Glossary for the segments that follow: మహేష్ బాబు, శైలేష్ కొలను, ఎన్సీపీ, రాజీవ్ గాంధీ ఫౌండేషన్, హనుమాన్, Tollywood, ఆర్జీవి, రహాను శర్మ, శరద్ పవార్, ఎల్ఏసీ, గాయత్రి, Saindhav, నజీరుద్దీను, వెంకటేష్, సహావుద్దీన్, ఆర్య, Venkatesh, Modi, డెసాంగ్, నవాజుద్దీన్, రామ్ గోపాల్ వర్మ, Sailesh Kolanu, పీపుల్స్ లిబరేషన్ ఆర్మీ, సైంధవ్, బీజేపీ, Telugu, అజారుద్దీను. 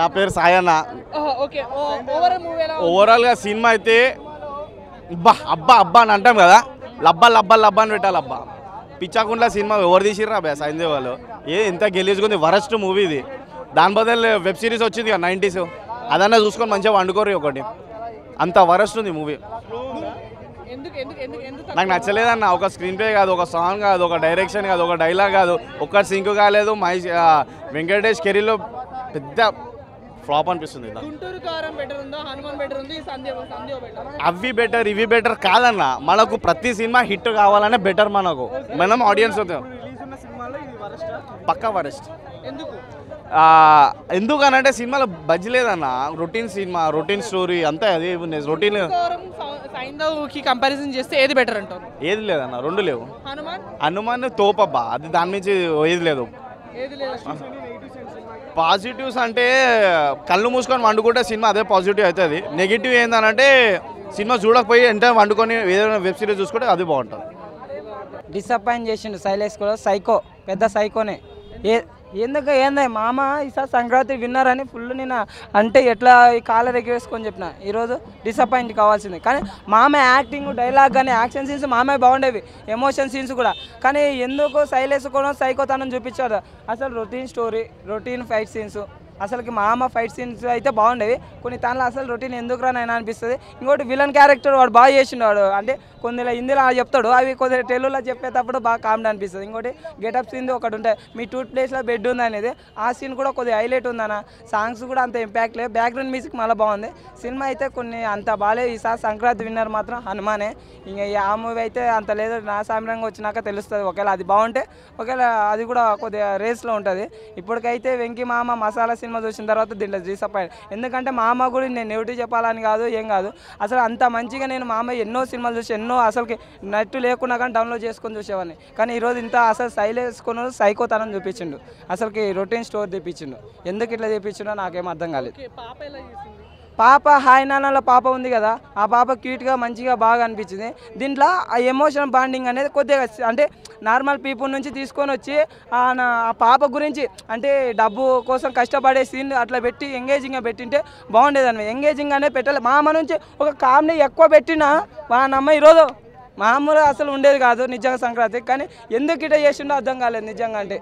నా పేరు సాయి అన్న. ఓవరాల్గా సినిమా అయితే అబ్బా అబ్బా అబ్బా అని అంటాం కదా, లబ్బా లబ్బా లబ్బా అని పెట్టాలి. అబ్బా పిచ్చాకుండా సినిమా ఎవరు తీసిర్రా బా సైంధవ్ వాళ్ళు, ఏ ఎంత గెలిచుకుంది, వరస్ట్ మూవీ ఇది. దాని బదులు వెబ్ సిరీస్ వచ్చింది కదా 90s, అదన్నా చూసుకొని మంచిగా వండుకోరు ఒకటి, అంత వరస్ట్ ఉంది మూవీ. నాకు నచ్చలేదన్న, ఒక స్క్రీన్ ప్లే కాదు, ఒక సాంగ్ కాదు, ఒక డైరెక్షన్ కాదు, ఒక డైలాగ్ కాదు, ఒక్క సింక్ కాలేదు. వెంకటేష్ కెరీర్లో పెద్ద ఫ్లాప్ అనిపిస్తుంది. అవి బెటర్ ఇవి బెటర్ కాదన్న, మనకు ప్రతి సినిమా హిట్ కావాలనే బెటర్. మనకు మనం ఆడియన్స్ పక్కా వరస్ట్. ఎందుకనంటే సినిమాలో బజ్ లేదన్న, రొటీన్ సినిమా, రొటీన్ స్టోరీ అంతా. అది రొటీన్ ఏది లేదన్న, రెండు లేవు. హనుమాన్ తోపబ్బా, అది దాని నుంచి ఏది లేదు. పాజిటివ్స్ అంటే కళ్ళు మూసుకొని వండుకుంటే సినిమా అదే పాజిటివ్ అవుతుంది. నెగిటివ్ ఏంటంటే సినిమా చూడకపోయి అంటే వండుకొని ఏదైనా వెబ్ సిరీస్ చూసుకుంటే అది బాగుంటుంది. డిసప్పాయింట్ చేసిండు సైలేష్ కూడా, సైకో, పెద్ద సైకోనే. ఎందుకు ఏందా మామ ఈసారి సంక్రాంతి విన్నర్ అని ఫుల్ నేను అంటే ఎట్లా కాలర్ ఎగిరేసుకొని చెప్పిన. ఈరోజు డిసప్పాయింట్ కావాల్సింది, కానీ మామ యాక్టింగ్, డైలాగ్ కానీ యాక్షన్ సీన్స్ మామే బాగుండేవి, ఎమోషన్ సీన్స్ కూడా. కానీ ఎందుకు సైలెన్స్ కూడా సైకోతనం చూపించాడు. అసలు routine story, routine fight scenes, అసలుకి మామ ఫైట్ సీన్స్ అయితే బాగుండేవి. కొన్ని తనలో అసలు రొటీన్ ఎందుకు రానైనా అనిపిస్తుంది. ఇంకోటి విలన్ క్యారెక్టర్ వాడు బాగా చేసినాడు, అంటే కొందరు హిందీలో చెప్తాడు, అవి కొందరు తెలుగులో చెప్పేటప్పుడు బాగా కామెడీ అనిపిస్తుంది. ఇంకోటి గెటప్ సీన్ ఒకటి ఉంటాయి, మీ టూత్ ప్లేస్లో బెడ్ ఉంది అనేది, ఆ సీన్ కూడా కొద్దిగా హైలైట్ ఉందన్న. సాంగ్స్ కూడా అంత ఇంపాక్ట్ లేదు, బ్యాక్గ్రౌండ్ మ్యూజిక్ మళ్ళీ బాగుంది. సినిమా అయితే కొన్ని అంత బాగాలేదు. ఈసారి సంక్రాంతి విన్నర్ మాత్రం హనుమానే. ఇంకా ఆ మూవీ అయితే అంత లేదు, నా సామ్రంగా వచ్చినాక తెలుస్తుంది. ఒకవేళ అది బాగుంటే, ఒకవేళ అది కూడా కొద్దిగా రేస్లో ఉంటుంది. ఇప్పటికైతే వెంకీ మామ మసాలా సినిమా చూసిన తర్వాత దీంట్లో డిసప్పాయింట్. ఎందుకంటే మామ గురించి నేను నెగిటివ్ చెప్పాలని కాదు, ఏం కాదు, అసలు అంత మంచిగా నేను మామ ఎన్నో సినిమాలు చూసి, ఎన్నో అసలుకి నెట్ లేకుండా కానీ డౌన్లోడ్ చేసుకొని చూసేవాడిని. కానీ ఈరోజు ఇంత అసలు సైలేసుకుని సైకోతనం చూపించిండు, అసలుకి రొటీన్ స్టోర్ తెప్పించిండు. ఎందుకు ఇట్లా తెప్పించిండో నాకేం అర్థం కాలేదు. పాప హాయ్ నాన్నలో పాప ఉంది కదా, ఆ పాప క్యూట్గా మంచిగా బాగా అనిపించింది. దీంట్లో ఆ ఎమోషనల్ బాండింగ్ అనేది కొద్దిగా అంటే నార్మల్ పీపుల్ నుంచి తీసుకొని వచ్చి ఆ పాప గురించి అంటే డబ్బు కోసం కష్టపడే సీన్ అట్లా పెట్టి ఎంగేజింగ్గా పెట్టింటే బాగుండేదని. ఎంగేజింగ్ అనేది పెట్టాలి. మామ నుంచి ఒక కామెడీ ఎక్కువ పెట్టినా మా నమ్మ ఈరోజు మామూలుగా అసలు ఉండేది కాదు నిజంగా సంక్రాంతి. కానీ ఎందుకు ఇట్లా చేసిండో అర్థం కాలేదు నిజంగా. అంటే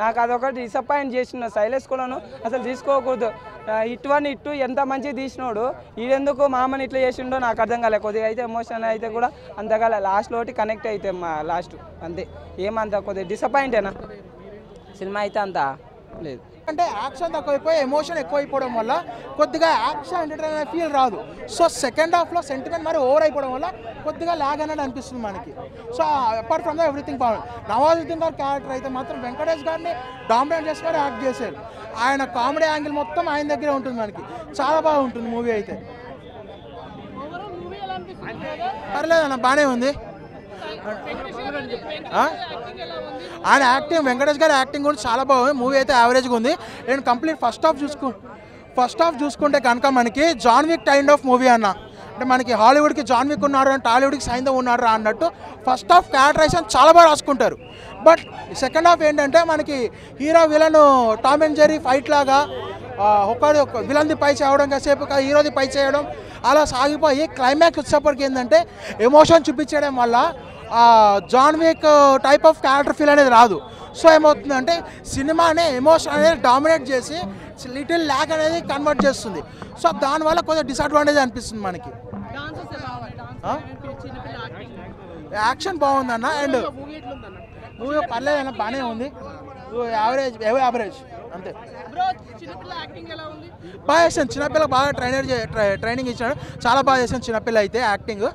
నాకు అదొకటి డిసప్పాయింట్ చేసిన సైలేష్ కోలాను, అసలు తీసుకోకూడదు. ఇటు ఎంత మంచిగా తీసినోడు, ఈడెందుకు మామని ఇట్లా చేసిండో నాకు అర్థం కాలేదు. కొద్దిగా అయితే ఎమోషన్ అయితే కూడా అంతగా లాస్ట్లో ఒకటి కనెక్ట్ అయితే మా లాస్ట్ అంతే. ఏమంత కొద్దిగా డిసప్పాయింటేనా సినిమా అయితే అంత లేదు. అంటే యాక్షన్ తక్కువైపోయి ఎమోషన్ ఎక్కువైపోవడం వల్ల కొద్దిగా యాక్షన్ ఎంటర్టైన్మెంట్ ఫీల్ రాదు. సో సెకండ్ హాఫ్లో సెంటిమెంట్ మరి ఓవర్ అయిపోవడం వల్ల కొద్దిగా ల్యాగ్ అనేది అనిపిస్తుంది మనకి. So apart from the everything బాగుంది. నవాజుద్దీన్ గారి క్యారెక్టర్ అయితే మాత్రం వెంకటేష్ గారిని డామినేట్ చేసి మరి యాక్ట్ చేశారు. ఆయన కామెడీ యాంగిల్ మొత్తం ఆయన దగ్గరే ఉంటుంది, మనకి చాలా బాగుంటుంది మూవీ అయితే. పర్లేదన్న, బాగానే ఉంది. ఆయన యాక్టింగ్, వెంకటేష్ గారి యాక్టింగ్ కూడా చాలా బాగుంది. మూవీ అయితే యావరేజ్గా ఉంది. నేను కంప్లీట్ ఫస్ట్ హాఫ్ చూసుకుంటే కనుక మనకి John Wick kind of movie అన్న. అంటే మనకి హాలీవుడ్కి జాన్ విక్ ఉన్నారు అంటే టాలీవుడ్కి సైంధవ్ ఉన్నారు రా అన్నట్టు. ఫస్ట్ హాఫ్ క్యారెక్టరైజేషన్ చాలా బాగా రాసుకుంటారు. బట్ సెకండ్ హాఫ్ ఏంటంటే మనకి hero villain Tom and Jerry fight లాగా ఒకడు విలన్ది పై చేయడం, కాసేపు హీరోది పై చేయడం, అలా సాగిపోయి క్లైమాక్స్ వచ్చేప్పటికి ఏంటంటే ఎమోషన్ చూపించడం వల్ల John Wick type of character feel అనేది రాదు. సో ఏమవుతుందంటే సినిమానే ఎమోషన్ అనేది డామినేట్ చేసి లిటిల్ ల్యాగ్ అనేది కన్వర్ట్ చేస్తుంది. సో దానివల్ల కొంచెం డిసడ్వాంటేజ్ అనిపిస్తుంది మనకి. యాక్షన్ బాగుందన్న అండ్ మూవీ పర్లేదన్న, బాగానే ఉంది. యావరేజ్ అంతే. బాగా చేశాను చిన్నపిల్ల, బాగా ట్రైనింగ్ ఇచ్చాడు, చాలా బాగా చేశాను చిన్నపిల్ల అయితే యాక్టింగ్.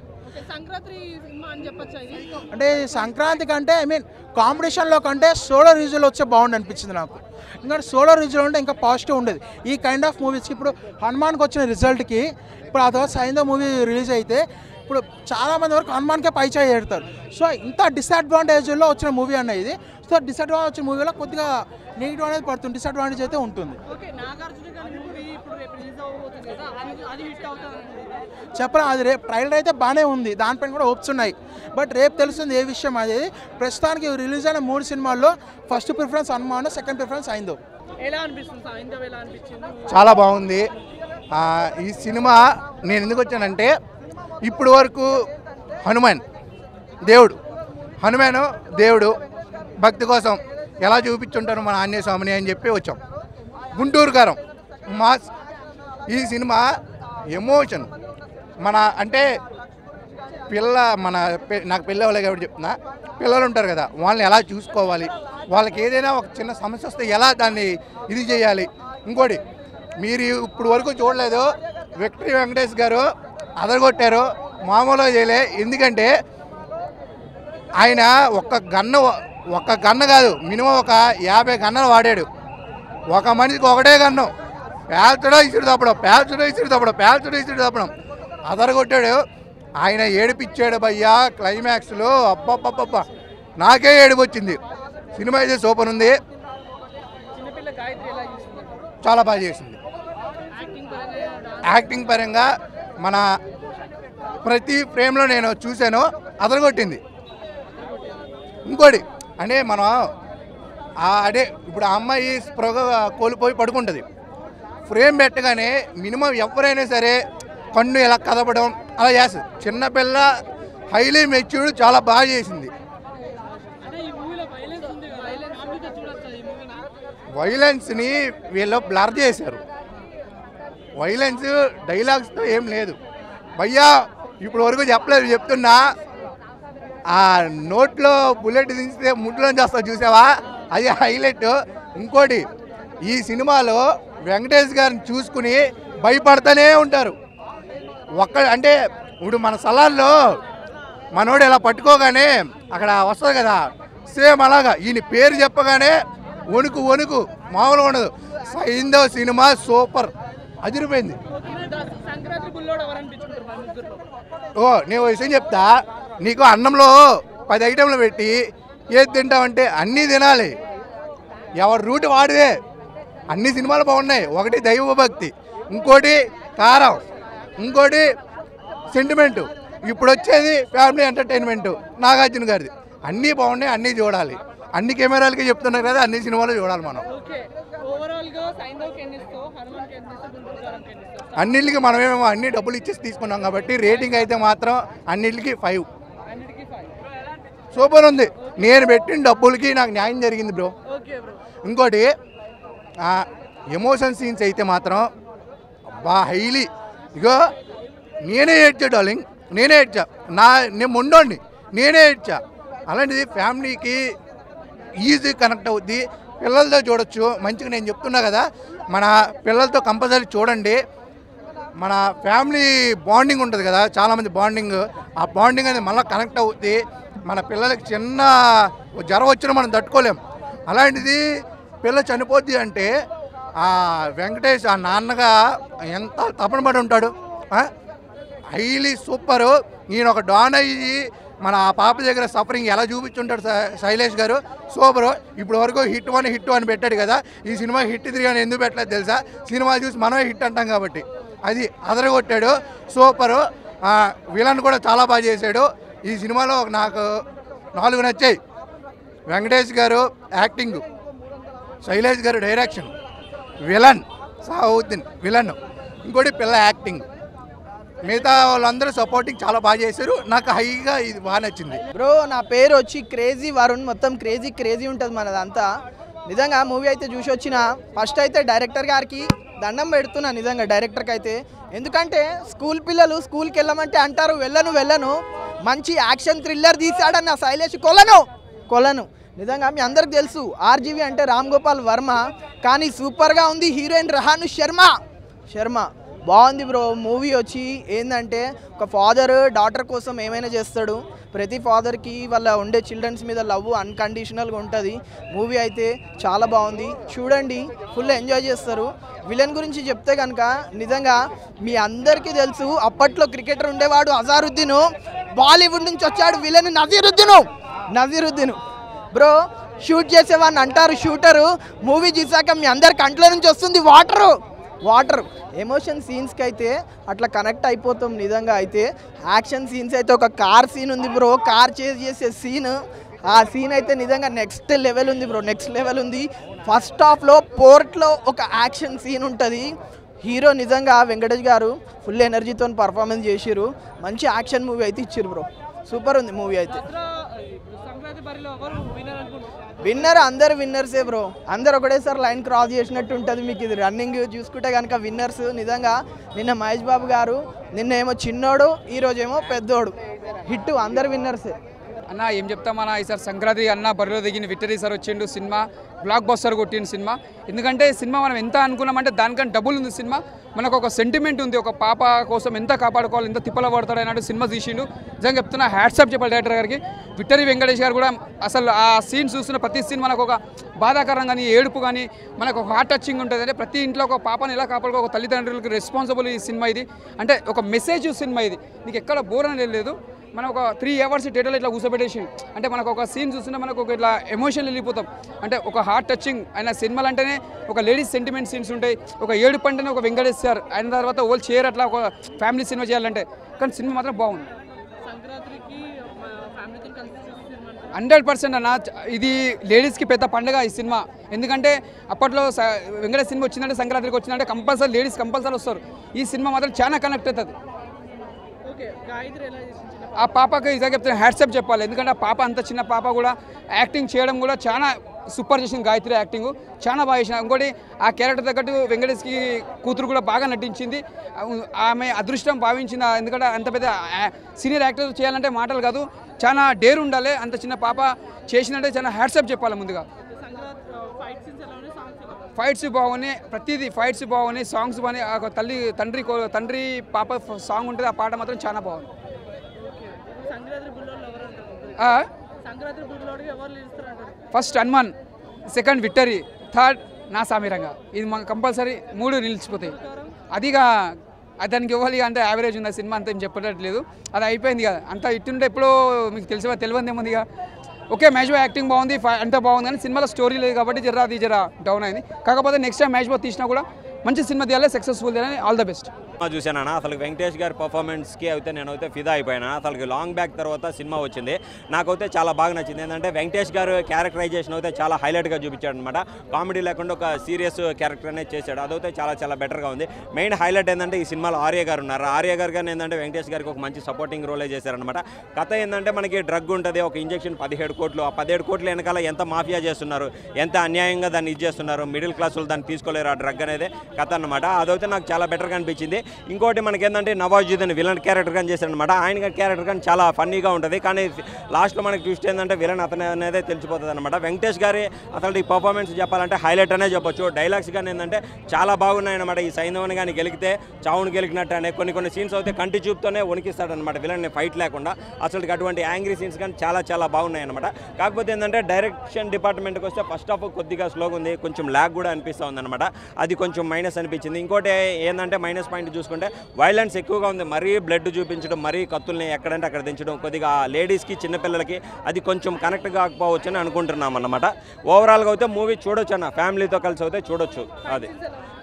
అంటే సంక్రాంతి కంటే ఐ మీన్ కాంపిటీషన్లో కంటే సోలో రివ్యూలో వచ్చే బాగుండి అనిపించింది నాకు. ఎందుకంటే సోలో రివ్యూలో ఉంటే ఇంకా పాజిటివ్ ఉండేది. ఈ కైండ్ ఆఫ్ మూవీస్కి ఇప్పుడు హనుమాన్కి వచ్చిన రిజల్ట్కి ఇప్పుడు ఆ తర్వాత సైంధవ్ మూవీ రిలీజ్ అయితే ఇప్పుడు చాలామంది వరకు హనుమాన్కే పైచేయి చేస్తారు. సో ఇంత డిసడ్వాంటేజ్లో వచ్చిన మూవీ అన్న ఇది. సో డిసడ్వాంటేజ్ వచ్చిన మూవీలో కొద్దిగా నెగిటివ్ అనేది పడుతుంది, డిసడ్వాంటేజ్ అయితే ఉంటుంది. చెప్పరా, అది రేపు ట్రైలర్ అయితే బాగానే ఉంది, దానిపైన కూడా హోప్స్ ఉన్నాయి. బట్ రేపు తెలుస్తుంది ఏ విషయం అనేది. ప్రస్తుతానికి రిలీజ్ అయిన 3 సినిమాల్లో first preference హనుమాన్, second preference అయిందో. ఎలా అనిపిస్తుంది సాయంత్రం, ఎలా అనిపించింది? చాలా బాగుంది ఈ సినిమా. నేను ఎందుకు వచ్చానంటే, ఇప్పుడు వరకు హనుమాన్ దేవుడు భక్తి కోసం ఎలా చూపించుంటారు మన ఆంజనేయ స్వామిని అని చెప్పి వచ్చాం. గుంటూరుకారం మాస్ ఈ సినిమా ఎమోషన్. మన అంటే నాకు పిల్ల వాళ్ళే కాబట్టి చెప్తున్నా, పిల్లలు ఉంటారు కదా, వాళ్ళని ఎలా చూసుకోవాలి, వాళ్ళకి ఏదైనా ఒక చిన్న సమస్య వస్తే ఎలా దాన్ని ఇది చేయాలి. ఇంకోటి, మీరు ఇప్పుడు వరకు చూడలేదు, విక్టరీ వెంకటేష్ గారు అదరగొట్టారు, మామూలుగా చేయలే. ఎందుకంటే ఆయన ఒక్క గన్ను కాదు, మినిమం ఒక 50 గన్నలు వాడాడు. ఒక మనిషికి ఒకటే గన్ను, పేల్చడం ఇసుడు తప్పడం అదరగొట్టాడు. ఆయన ఏడిపించాడు భయ్యా క్లైమాక్స్లో. అబ్బబ్బబ్బ, నాకే ఏడుపు వచ్చింది. సినిమా అయితే సూపర్ ఉంది, చాలా బాగా చేసింది. యాక్టింగ్ పరంగా మన ప్రతి ఫ్రేమ్లో నేను చూశాను, అదరగొట్టింది. ఇంకోటి అంటే మనం అదే ఇప్పుడు ఆ అమ్మాయి స్పృహ కోల్పోయి పడుకుంటుంది. ఫ్రేమ్ పెట్టగానే మినిమం ఎవరైనా సరే కన్ను ఎలా కదపడం అలా చేస్తుంది. చిన్నపిల్ల హైలీ మెచ్యూర్డ్, చాలా బాగా చేసింది. వైలెన్స్ని వీళ్ళు బ్లర్ చేశారు. వైలెన్స్ డైలాగ్స్తో ఏం లేదు భయ్యా, ఇప్పుడు వరకు చెప్పలేదు, చెప్తున్నా. ఆ నోట్లో బుల్లెట్ దించితే ముట్టులోంచి వస్తా చూసావా, అది హైలైట్. ఇంకోటి, ఈ సినిమాలో వెంకటేష్ గారిని చూసుకుని భయపడుతూనే ఉంటారు. అంటే ఇప్పుడు మన సలాల్లో మనోడు ఇలా పట్టుకోగానే అక్కడ వస్తుంది కదా, సేమ్ అలాగా ఈయన పేరు చెప్పగానే వణుకు మామూలుగా ఉండదు. సైంధవ్ సినిమా సూపర్, అదిరిపోయింది. ఓ నేను విషయం చెప్తా నీకు, అన్నంలో 10 ఐటెంలు పెట్టి ఏది తింటామంటే అన్నీ తినాలి, ఎవరి రూట్ వాడిదే. అన్ని సినిమాలు బాగున్నాయి. ఒకటి దైవభక్తి, ఇంకోటి కారం, ఇంకోటి సెంటిమెంటు, ఇప్పుడు వచ్చేది ఫ్యామిలీ ఎంటర్టైన్మెంటు నాగార్జున గారిది. అన్నీ బాగున్నాయి, అన్నీ చూడాలి. అన్ని కెమెరాలకి చెప్తున్నారు కదా, అన్ని సినిమాలు చూడాలి మనం. అన్నిటికి మనమేమో అన్ని డబ్బులు ఇచ్చేసి తీసుకున్నాం కాబట్టి రేటింగ్ అయితే మాత్రం అన్నిటికీ 5. సూపర్ ఉంది. నేను పెట్టిన డబ్బులకి నాకు న్యాయం జరిగింది బ్రో. ఇంకోటి, ఎమోషన్ సీన్స్ అయితే మాత్రం బాగా హైలీ. ఇగో నేనే ఏడ్చా డార్లింగ్, నేను మొండోండి, నేనే ఏడ్చా. అలాంటిది ఫ్యామిలీకి ఈజీ కనెక్ట్ అవుద్ది, పిల్లలతో చూడొచ్చు మంచిగా. నేను చెప్తున్నా కదా, మన పిల్లలతో కంపల్సరీ చూడండి. మన ఫ్యామిలీ బాండింగ్ ఉంటుంది కదా, చాలామంది బాండింగ్, ఆ బాండింగ్ అనేది మళ్ళీ కనెక్ట్ అవుద్ది. మన పిల్లలకి చిన్న జ్వరం వచ్చినా మనం తట్టుకోలేం, అలాంటిది పిల్ల చనిపోద్ది అంటే ఆ వెంకటేష్ ఆ నాన్నగా ఎంత తపన పడి ఉంటాడు. Highly super. నేను ఒక డాన్ అయ్యి మన ఆ పాప దగ్గర సఫరింగ్ ఎలా చూపించుంటాడు శైలేష్ గారు, సూపరు. ఇప్పుడు వరకు హిట్ 1 పెట్టాడు కదా, ఈ సినిమా హిట్ 3 అని ఎందుకు పెట్టలేదు తెలుసా? సినిమా చూసి మనమే హిట్ అంటాం కాబట్టి. అది అదరగొట్టాడు, సూపరు. విలన్ కూడా చాలా బాగా చేశాడు. ఈ సినిమాలో నాకు 4 నచ్చాయి. వెంకటేష్ గారు యాక్టింగ్, శైలేష్ గారు డైరెక్షన్, విలన్ సహావుద్దీన్ విలన్, ఇంకోటి పిల్ల యాక్టింగ్. మిగతా వాళ్ళందరూ సపోర్టింగ్ చాలా బాగా చేశారు. నాకు హైగా ఇది బాగా నచ్చింది. బ్రో నా పేరు వచ్చి క్రేజీ వరుణ్. మొత్తం క్రేజీ ఉంటుంది మనదంతా. నిజంగా మూవీ అయితే చూసి వచ్చిన ఫస్ట్ అయితే డైరెక్టర్ గారికి దండం పెడుతున్నా నిజంగా, డైరెక్టర్కి అయితే. ఎందుకంటే స్కూల్ పిల్లలు స్కూల్కి వెళ్ళమంటే అంటారు, వెళ్ళను. మంచి యాక్షన్ థ్రిల్లర్ తీశాడన్న శైలేష్ కొలను. నిజంగా మీ అందరికి తెలుసు ఆర్జీవి అంటే రామ్ గోపాల్ వర్మ, కానీ సూపర్గా ఉంది. హీరోయిన్ రహాను శర్మ బాగుంది బ్రో. మూవీ వచ్చి ఏంటంటే ఒక ఫాదర్ డాటర్ కోసం ఏమైనా చేస్తాడు. ప్రతి ఫాదర్కి వాళ్ళ ఉండే చిల్డ్రన్స్ మీద లవ్ అన్కండిషనల్గా ఉంటుంది. మూవీ అయితే చాలా బాగుంది, చూడండి, ఫుల్ ఎంజాయ్ చేస్తారు. విలన్ గురించి చెప్తే కనుక నిజంగా మీ అందరికీ తెలుసు, అప్పట్లో క్రికెటర్ ఉండేవాడు అజారుద్దీను, బాలీవుడ్ నుంచి వచ్చాడు విలన్ నజీరుద్దీను బ్రో. షూట్ చేసేవాడిని అంటారు షూటరు, మూవీ చూసాక మీ అందరి కంట్లో నుంచి వస్తుంది వాటర్. ఎమోషన్ సీన్స్కి అయితే అట్లా కనెక్ట్ అయిపోతాం నిజంగా. అయితే యాక్షన్ సీన్స్ అయితే ఒక కార్ సీన్ ఉంది బ్రో, కార్ చేజ్ చేసే సీన్ ఆ సీన్ అయితే నిజంగా నెక్స్ట్ లెవెల్ ఉంది బ్రో, నెక్స్ట్ లెవెల్ ఉంది. ఫస్ట్ హాఫ్లో పోర్ట్లో ఒక యాక్షన్ సీన్ ఉంటుంది. హీరో నిజంగా వెంకటేష్ గారు ఫుల్ ఎనర్జీతో పర్ఫార్మెన్స్ చేసిర్రు. మంచి యాక్షన్ మూవీ అయితే ఇచ్చిర్రు బ్రో, సూపర్ ఉంది మూవీ అయితే. విన్నర్ అందరు విన్నర్సే బ్రో, అందరు ఒకటేసారి లైన్ క్రాస్ చేసినట్టు ఉంటుంది. మీకు ఇది రన్నింగ్ చూసుకుంటే కనుక విన్నర్స్ నిజంగా నిన్న మహేష్ బాబు గారు, నిన్నేమో చిన్నోడు, ఈరోజేమో పెద్దోడు, హిట్ అందరు విన్నర్సే. అన్న ఏం చెప్తామన్నా, ఈసారి సంక్రాంతి అన్న బరిలో దిగిన విక్టరీ సార్ వచ్చిండు, సినిమా బ్లాక్ బస్టర్ కొట్టిన సినిమా. ఎందుకంటే సినిమా మనం ఎంత అనుకున్నామంటే దానికంటే డబుల్ ఉంది సినిమా. మనకు ఒక సెంటిమెంట్ ఉంది, ఒక పాప కోసం ఎంత కాపాడుకోవాలి, ఎంత తిప్పల పడతాడు అన్నట్టు సినిమా తీసిండు. నిజంగా చెప్తున్నా, హ్యాట్సాప్ చెప్పాలి డైరెక్టర్ గారికి. విక్టరీ వెంకటేష్ గారు కూడా అసలు ఆ సీన్ చూస్తున్న ప్రతి సీన్ మనకు ఒక బాధాకరం కానీ, ఏడుపు కానీ, మనకు ఒక హార్ట్ టచింగ్ ఉంటుంది. అంటే ప్రతి ఇంట్లో ఒక పాపను ఎలా కాపాడుకో, ఒక తల్లిదండ్రులకు రెస్పాన్సిబుల్ ఈ సినిమా. ఇది అంటే ఒక మెసేజ్ సినిమా. ఇది నీకు ఎక్కడ బోర్ అని లేదు. మనం ఒక 3 hours థియేటర్లో ఇట్లా కూర్చోబెట్టేసి అంటే మనకు ఒక సీన్ చూస్తున్నా మనకు ఒక ఇట్లా ఎమోషన్ వెళ్ళిపోతాం. అంటే ఒక హార్ట్ టచింగ్ ఆయన సినిమాలు అంటేనే ఒక లేడీస్ సెంటిమెంట్ సీన్స్ ఉంటాయి, ఒక ఏడుపు అంటేనే ఒక వెంకటేష్ సార్ ఆయన తర్వాత వాళ్ళు చేయరు అట్లా ఒక ఫ్యామిలీ సినిమా చేయాలంటే. కానీ సినిమా మాత్రం బాగుంది 100% అన్న. ఇది లేడీస్కి పెద్ద పండుగ ఈ సినిమా. ఎందుకంటే అప్పట్లో వెంకటేష్ సినిమా వచ్చిందంటే సంక్రాంతికి వచ్చిందంటే కంపల్సరీ లేడీస్ కంపల్సరీ వస్తారు. ఈ సినిమా మాత్రం చాలా కనెక్ట్ అవుతుంది. ఆ పాపకి ఇదే చెప్తాను హ్యాట్సాప్ చెప్పాలి. ఎందుకంటే ఆ పాప అంత చిన్న పాప కూడా యాక్టింగ్ చేయడం కూడా చాలా సూపర్ చేసింది. గాయత్రి యాక్టింగ్ చాలా బాగా చేసిన. ఇంకోటి ఆ క్యారెక్టర్ తగ్గట్టు వెంకటేష్కి కూతురు కూడా బాగా నటించింది. ఆమె అదృష్టం భావించింది. ఎందుకంటే అంత పెద్ద సీనియర్ యాక్టర్ చేయాలంటే మాటలు కాదు, చాలా డేర్ ఉండాలి. అంత చిన్న పాప చేసినంటే చాలా హ్యాట్సాప్ చెప్పాలి. ముందుగా ఫైట్స్ బాగున్నాయి, ప్రతిదీ ఫైట్స్ బాగున్నాయి, సాంగ్స్ బాగున్నాయి. తండ్రి పాప సాంగ్ ఉంటుంది, ఆ పాట మాత్రం చాలా బాగుంది. First హనుమాన్, second victory, third Naa సామిరంగా. ఇది మాకు కంపల్సరీ 3 నిలిచిపోతాయి. అదిగా దానికి ఇవ్వాలి అంటే యావరేజ్ ఉంది సినిమా, అంత ఏం చెప్పట్లేదు. అది అయిపోయింది కదా, అంత ఇట్టుంటే ఎప్పుడో మీకు తెలిసిన తెలియదేముందిగా. ఓకే మ్యాచ్బా యాక్టింగ్ బాగుంది, అంతా బాగుంది, కానీ సినిమాలో స్టోరీ లేదు కాబట్టి జరా డౌన్ అయింది. కాకపోతే నెక్స్ట్ టైం మ్యాచ్బా తీసినా కూడా మంచి సినిమా తీయాలి, సక్సెస్ఫుల్ తీయాలని ఆల్ ద బెస్ట్. సినిమా చూశానా అసలు వెంకటేష్ గారి పర్ఫార్మెన్స్కి అయితే నేనైతే ఫిదా అయిపోయాను. అసలు లాంగ్ బ్యాక్ తర్వాత సినిమా వచ్చింది, నాకైతే చాలా బాగా నచ్చింది. ఏంటంటే వెంకటేష్ గారు క్యారెక్టరైజేషన్ అయితే చాలా హైలైట్గా చూపించాడు అనమాట. కామెడీ లేకుండా ఒక సీరియస్ క్యారెక్టర్ అనేది చేశాడు, అదైతే చాలా చాలా బెటర్గా ఉంది. మెయిన్ హైలైట్ ఏంటంటే ఈ సినిమాలో ఆర్య గారు ఉన్నారు. ఆర్య గారు కానీ ఏంటంటే వెంకటేష్ గారికి ఒక మంచి సపోర్టింగ్ రోలే చేశారనమాట. కథ ఏంటంటే మనకి డ్రగ్ ఉంటుంది, ఒక ఇంజెక్షన్ 17 కోట్లు, ఆ 17 కోట్ల వెనకాల ఎంత మాఫియా చేస్తున్నారు, ఎంత అన్యాయంగా దాన్ని ఇది చేస్తున్నారు, మిడిల్ క్లాస్ వాళ్ళు దాన్ని తీసుకోలేరు ఆ డ్రగ్ అనేది కథ అనమాట. అదైతే నాకు చాలా బెటర్గా అనిపించింది. ఇంకోటి మనకేంటంటే నవాజుద్దీన్ విలన్ క్యారెక్టర్ కానీ చేశారనమాట. ఆయన క్యారెక్టర్ కానీ చాలా ఫన్నీగా ఉంటుంది, కానీ లాస్ట్లో మనకి చూస్తే ఏంటంటే విలన్ అతను అనేది తెలిసిపోతుంది అనమాట. వెంకటేష్ గారి అసలు ఈ పర్ఫార్మెన్స్ చెప్పాలంటే హైలైట్ అనే చెప్పొచ్చు. డైలాగ్స్ కానీ ఏంటంటే చాలా బాగున్నాయన్నమాట. ఈ సైంధవని కానీ గెలిగితే చావును గెలికినట్టు అనే కొన్ని సీన్స్ అయితే కంటి చూపుతోనే వణికిస్తాడనమాట విలన్ని ఫైట్ లేకుండా. అసలు అటువంటి యాంగ్రీ సీన్స్ కానీ చాలా చాలా బాగున్నాయి అనమాట. కాకపోతే ఏంటంటే డైరెక్షన్ డిపార్ట్మెంట్కి వస్తే ఫస్ట్ హాఫ్ కొద్దిగా స్లోగా ఉంది, కొంచెం ల్యాగ్ కూడా అనిపిస్తూ ఉందన్నమాట. అది కొంచెం మైనస్ అనిపించింది. ఇంకోటి ఏంటంటే మైనస్ పాయింట్ చూసుకుంటే వైలెన్స్ ఎక్కువగా ఉంది. మరీ బ్లడ్ చూపించడం, మరీ కత్తుల్ని ఎక్కడంటే అక్కడ దించడం కొద్దిగా లేడీస్కి చిన్నపిల్లలకి అది కొంచెం కనెక్ట్ కాకపోవచ్చు అని అనుకుంటున్నాం అన్నమాట. ఓవరాల్గా అయితే మూవీ చూడొచ్చు అన్న, ఫ్యామిలీతో కలిసి అయితే చూడొచ్చు. అది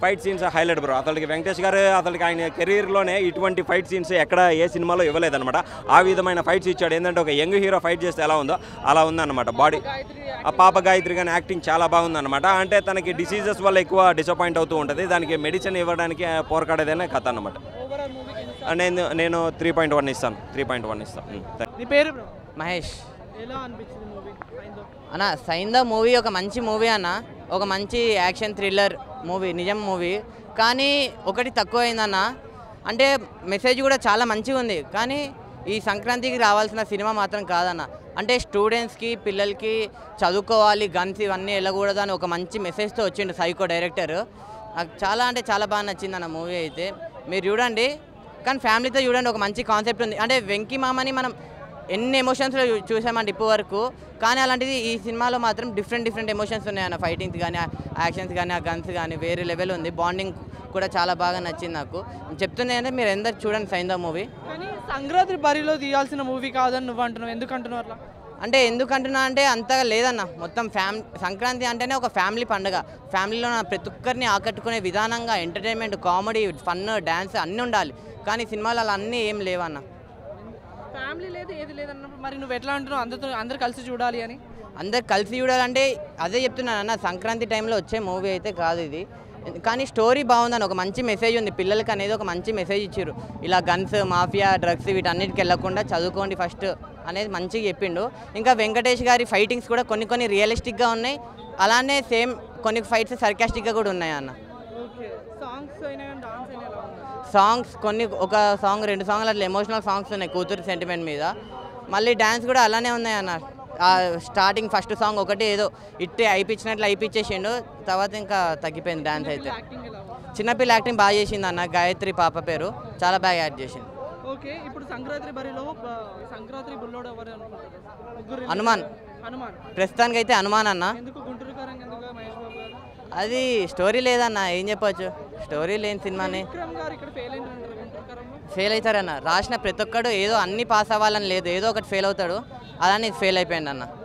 ఫైట్ సీన్స్ హైలైట్ బ్రో. అతనికి వెంకటేష్ గారు అతనికి ఆయన కెరీర్లోనే ఇటువంటి ఫైట్ సీన్స్ ఎక్కడ ఏ సినిమాలో ఇవ్వలేదన్నమాట. ఆ విధమైన ఫైట్స్ ఇచ్చాడు. ఏంటంటే ఒక యంగ్ హీరో ఫైట్ చేస్తే ఎలా ఉందో అలా ఉందన్నమాట. బాడీ ఆ పాప గాయత్రి కానీ యాక్టింగ్ చాలా బాగుందన్నమాట. అంటే తనకి డిసీజెస్ వల్ల ఎక్కువ డిసప్పాయింట్ అవుతూ ఉంటుంది, దానికి మెడిసిన్ ఇవ్వడానికి పోరాడేదనే కథ అన్నమాట. నేను 3.1 ఇస్తాను, 3.1 ఇస్తాను. మహేష్ అన్న, సైంధవ్ మూవీ ఒక మంచి మూవీ అన్న, ఒక మంచి యాక్షన్ థ్రిల్లర్ మూవీ, నిజం మూవీ. కానీ ఒకటి తక్కువ అయిందన్న, అంటే మెసేజ్ కూడా చాలా మంచిగా ఉంది, కానీ ఈ సంక్రాంతికి రావాల్సిన సినిమా మాత్రం కాదన్న. అంటే స్టూడెంట్స్కి, పిల్లలకి చదువుకోవాలి, గన్స్ ఇవన్నీ వెళ్ళకూడదు అని ఒక మంచి మెసేజ్తో వచ్చిండు సైకో డైరెక్టర్. నాకు చాలా అంటే చాలా బాగా నచ్చింది అన్న మూవీ అయితే. మీరు చూడండి, కానీ ఫ్యామిలీతో చూడండి, ఒక మంచి కాన్సెప్ట్ ఉంది. అంటే వెంకీ మామని మనం ఎన్ని ఎమోషన్స్లో చూసామండి ఇప్పుడు వరకు, కానీ అలాంటిది ఈ సినిమాలో మాత్రం డిఫరెంట్ ఎమోషన్స్ ఉన్నాయన్న. ఫైటింగ్స్ కానీ, యాక్షన్స్ కానీ, ఆ గన్స్ కానీ వేరే లెవెల్ ఉంది. బాండింగ్ కూడా చాలా బాగా నచ్చింది నాకు. చెప్తుంది అంటే మీరు అందరూ చూడండి సైంధవ్ మూవీ. కానీ సంక్రాంతి బరిలో తీయాల్సిన మూవీ కాదని నువ్వు అంటున్నావు, ఎందుకంటున్నావు అట్లా? అంటే ఎందుకంటున్నా అంటే అంతగా లేదన్న. మొత్తం సంక్రాంతి అంటేనే ఒక ఫ్యామిలీ పండుగ. ఫ్యామిలీలో ప్రతి ఒక్కరిని ఆకట్టుకునే విధానంగా ఎంటర్టైన్మెంట్, కామెడీ, ఫన్, డ్యాన్స్ అన్నీ ఉండాలి. కానీ సినిమాలు అలా అన్నీ ఏం లేవన్న. ఫ్యామిలీ లేదు ఏది లేదన్నప్పుడు మరి నువ్వు ఎట్లా అంటున్నావు అందరూ కలిసి చూడాలి అని? అందరు కలిసి చూడాలంటే అదే చెప్తున్నాను అన్న, సంక్రాంతి టైంలో వచ్చే మూవీ అయితే కాదు ఇది, కానీ స్టోరీ బాగుందని ఒక మంచి మెసేజ్ ఉంది పిల్లలకి అనేది, ఒక మంచి మెసేజ్ ఇచ్చారు. ఇలా గన్స్, మాఫియా, డ్రగ్స్ వీటన్నిటికి వెళ్ళకుండా చదువుకోండి ఫస్ట్ అనేది మంచిగా చెప్పిండు. ఇంకా వెంకటేష్ గారి ఫైటింగ్స్ కూడా కొన్ని కొన్ని రియలిస్టిక్గా ఉన్నాయి, అలానే సేమ్ కొన్ని ఫైట్స్ సర్కాస్టిక్గా కూడా ఉన్నాయి అన్న. సాంగ్స్ కొన్ని, ఒక సాంగ్ రెండు సాంగ్లు అట్లా ఎమోషనల్ సాంగ్స్ ఉన్నాయి కూతురు సెంటిమెంట్ మీద. మళ్ళీ డ్యాన్స్ కూడా అలానే ఉన్నాయి అన్న. స్టార్టింగ్ ఫస్ట్ సాంగ్ ఒకటి ఏదో ఇట్టే అయిపించినట్లు అయిపించేసిండు, తర్వాత ఇంకా తగ్గిపోయింది డ్యాన్స్ అయితే. చిన్నపిల్ల యాక్టింగ్ బాగా చేసింది అన్న, గాయత్రి పాప పేరు, చాలా బాగా యాక్ట్ చేసింది. హనుమాన్ ప్రస్తుతానికి అయితే హనుమాన్ అన్న. అది స్టోరీ లేదన్న, ఏం చెప్పచ్చు, స్టోరీ లేని సినిమాని. ఫెయిల్ అవుతారన్న, రాసిన ప్రతి ఒక్కడు ఏదో అన్ని పాస్ అవ్వాలని లేదు, ఏదో ఒకటి ఫెయిల్ అవుతాడు, అలానే ఫెయిల్ అయిపోయింది అన్న.